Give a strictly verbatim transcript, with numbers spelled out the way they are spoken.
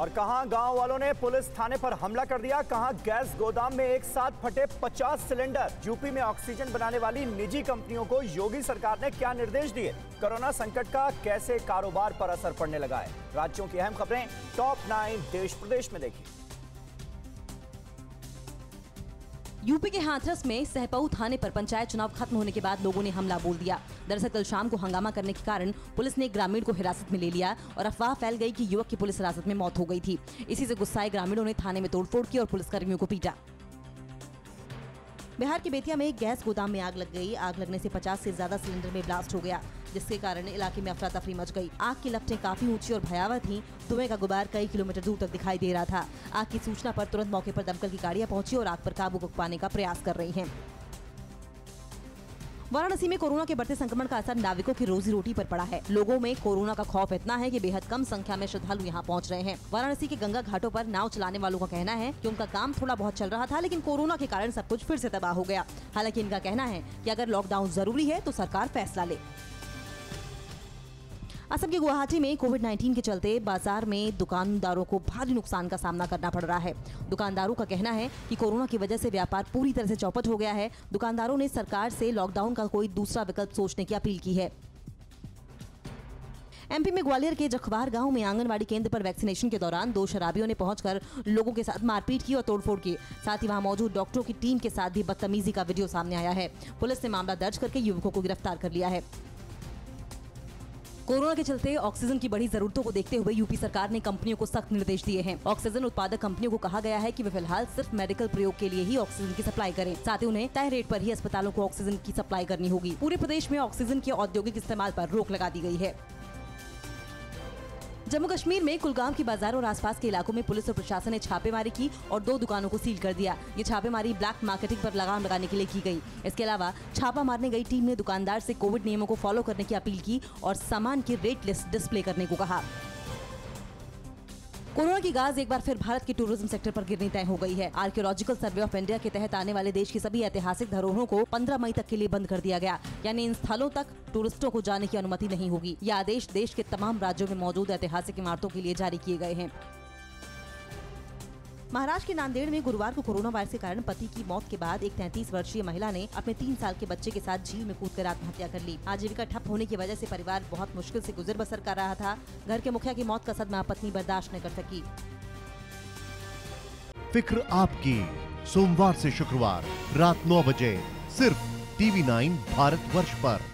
और कहां गांव वालों ने पुलिस थाने पर हमला कर दिया, कहां गैस गोदाम में एक साथ फटे पचास सिलेंडर। यूपी में ऑक्सीजन बनाने वाली निजी कंपनियों को योगी सरकार ने क्या निर्देश दिए, कोरोना संकट का कैसे कारोबार पर असर पड़ने लगा है। राज्यों की अहम खबरें टॉप नाइन देश प्रदेश में देखिए। यूपी के हाथरस में सहपाऊ थाने पर पंचायत चुनाव खत्म होने के बाद लोगों ने हमला बोल दिया। दरअसल कल शाम को हंगामा करने के कारण पुलिस ने ग्रामीण को हिरासत में ले लिया और अफवाह फैल गई कि युवक की पुलिस हिरासत में मौत हो गई थी। इसी से गुस्साए ग्रामीणों ने थाने में तोड़फोड़ की और पुलिसकर्मियों को पीटा। बिहार के बेतिया में गैस गोदाम में आग लग गई। आग लगने से पचास से ज्यादा सिलेंडर में ब्लास्ट हो गया, जिसके कारण इलाके में अफरा तफरी मच गई। आग की लपटें काफी ऊंची और भयावह थीं। धुएं का गुबार कई किलोमीटर दूर तक दिखाई दे रहा था। आग की सूचना पर तुरंत मौके पर दमकल की गाड़ियां पहुंची और आग पर काबू पाने का प्रयास कर रही हैं। वाराणसी में कोरोना के बढ़ते संक्रमण का असर नाविकों की रोजी रोटी पर पड़ा है। लोगों में कोरोना का खौफ इतना है कि बेहद कम संख्या में श्रद्धालु यहां पहुंच रहे हैं। वाराणसी के गंगा घाटों पर नाव चलाने वालों का कहना है कि उनका काम थोड़ा बहुत चल रहा था, लेकिन कोरोना के कारण सब कुछ फिर से तबाह हो गया। हालांकि इनका कहना है कि अगर लॉकडाउन जरूरी है तो सरकार फैसला ले। असम के गुवाहाटी में कोविड उन्नीस के चलते बाजार में दुकानदारों को भारी नुकसान का सामना करना पड़ रहा है। दुकानदारों का कहना है कि कोरोना की वजह से व्यापार पूरी तरह से चौपट हो गया है। दुकानदारों ने सरकार से लॉकडाउन का कोई दूसरा विकल्प सोचने की अपील की है। एमपी में ग्वालियर के जखवार गांव में आंगनबाड़ी केंद्र पर वैक्सीनेशन के दौरान दो शराबियों ने पहुंचकर लोगों के साथ मारपीट की और तोड़फोड़ की। साथ ही वहां मौजूद डॉक्टरों की टीम के साथ भी बदतमीजी का वीडियो सामने आया है। पुलिस ने मामला दर्ज करके युवकों को गिरफ्तार कर लिया है। कोरोना के चलते ऑक्सीजन की बड़ी जरूरतों को देखते हुए यूपी सरकार ने कंपनियों को सख्त निर्देश दिए हैं। ऑक्सीजन उत्पादक कंपनियों को कहा गया है कि वे फिलहाल सिर्फ मेडिकल प्रयोग के लिए ही ऑक्सीजन की सप्लाई करें। साथ ही उन्हें तय रेट पर ही अस्पतालों को ऑक्सीजन की सप्लाई करनी होगी। पूरे प्रदेश में ऑक्सीजन के औद्योगिक इस्तेमाल पर रोक लगा दी गई है। जम्मू कश्मीर में कुलगाम के बाजार और आसपास के इलाकों में पुलिस और प्रशासन ने छापेमारी की और दो दुकानों को सील कर दिया। ये छापेमारी ब्लैक मार्केटिंग पर लगाम लगाने के लिए की गई। इसके अलावा छापा मारने गई टीम ने दुकानदार से कोविड नियमों को फॉलो करने की अपील की और सामान की रेट लिस्ट डिस्प्ले करने को कहा। कोरोना की गाज एक बार फिर भारत के टूरिज्म सेक्टर पर गिरनी तय हो गई है। आर्कियोलॉजिकल सर्वे ऑफ इंडिया के तहत आने वाले देश की सभी ऐतिहासिक धरोहरों को पंद्रह मई तक के लिए बंद कर दिया गया, यानी इन स्थलों तक टूरिस्टों को जाने की अनुमति नहीं होगी। यह आदेश देश के तमाम राज्यों में मौजूद ऐतिहासिक इमारतों के लिए जारी किए गए हैं। महाराष्ट्र के नांदेड़ में गुरुवार को कोरोना वायरस के कारण पति की मौत के बाद एक तैंतीस वर्षीय महिला ने अपने तीन साल के बच्चे के साथ झील में कूदकर आत्महत्या कर ली। आजीविका ठप होने की वजह से परिवार बहुत मुश्किल से गुजर बसर कर रहा था। घर के मुखिया की मौत का सदमा पत्नी बर्दाश्त न कर सकी। फिक्र आपकी, सोमवार से शुक्रवार रात नौ बजे सिर्फ टीवी नाइन भारतवर्ष पर।